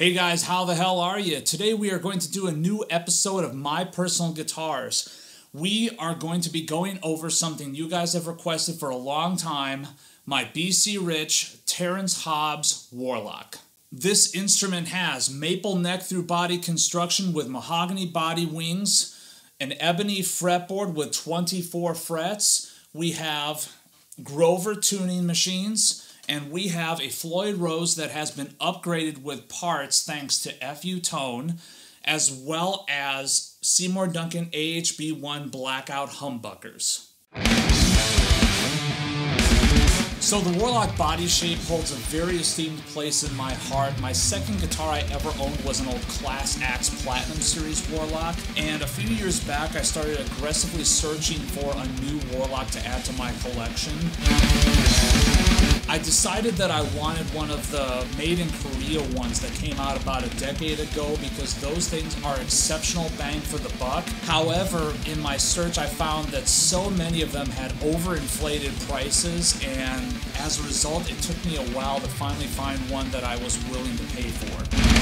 Hey guys, how the hell are you? Today we are going to do a new episode of My Personal Guitars. We are going to be going over something you guys have requested for a long time, my BC Rich, Terrence Hobbs, Warlock. This instrument has maple neck through body construction with mahogany body wings, an ebony fretboard with 24 frets, we have Grover tuning machines, and we have a Floyd Rose that has been upgraded with parts thanks to FU Tone, as well as Seymour Duncan AHB1 Blackout humbuckers. So the Warlock body shape holds a very esteemed place in my heart. My second guitar I ever owned was an old Class Axe Platinum Series Warlock, and a few years back I started aggressively searching for a new Warlock to add to my collection. I decided that I wanted one of the Made in Korea ones that came out about a decade ago because those things are exceptional bang for the buck. However, in my search I found that so many of them had overinflated prices, and as a result it took me a while to finally find one that I was willing to pay for.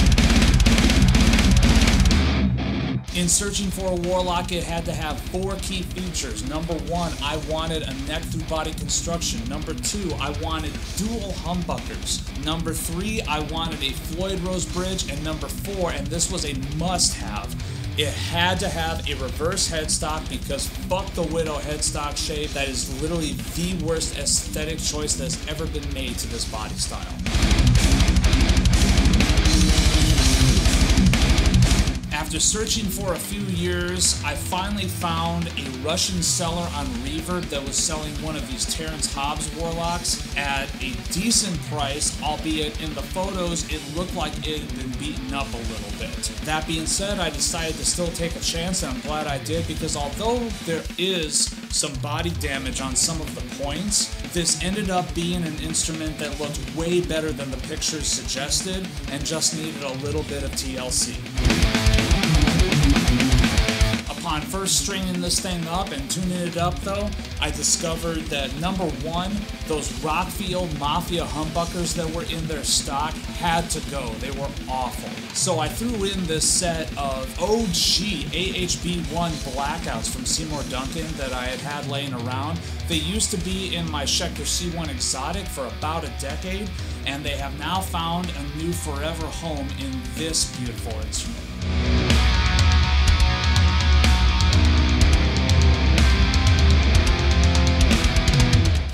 In searching for a Warlock, it had to have 4 key features. Number 1, I wanted a neck through body construction. Number 2, I wanted dual humbuckers. Number 3, I wanted a Floyd Rose bridge. And number 4, and this was a must-have, it had to have a reverse headstock, because fuck the widow headstock shape. That is literally the worst aesthetic choice that's ever been made to this body style. After searching for a few years, I finally found a Russian seller on Reverb that was selling one of these Terrence Hobbs Warlocks at a decent price, albeit in the photos it looked like it had been beaten up a little bit. That being said, I decided to still take a chance, and I'm glad I did, because although there is some body damage on some of the points, this ended up being an instrument that looked way better than the pictures suggested and just needed a little bit of TLC. Upon first stringing this thing up and tuning it up though, I discovered that number 1, those Rockfield Mafia humbuckers that were in their stock had to go. They were awful. So I threw in this set of OG AHB1 Blackouts from Seymour Duncan that I had laying around. They used to be in my Schecter C1 exotic for about a decade, and they have now found a new forever home in this beautiful instrument.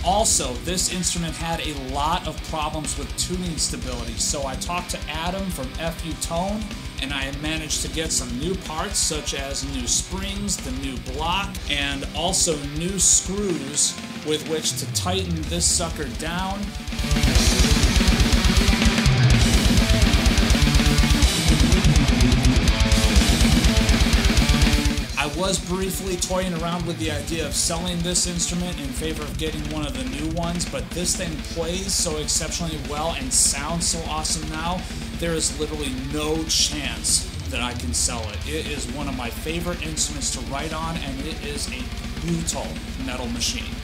Also, this instrument had a lot of problems with tuning stability, so I talked to Adam from FU Tone, and I managed to get some new parts, such as new springs, the new block, and also new screws with which to tighten this sucker down. I was briefly toying around with the idea of selling this instrument in favor of getting one of the new ones, but this thing plays so exceptionally well and sounds so awesome now, there is literally no chance that I can sell it. It is one of my favorite instruments to write on, and it is a brutal metal machine.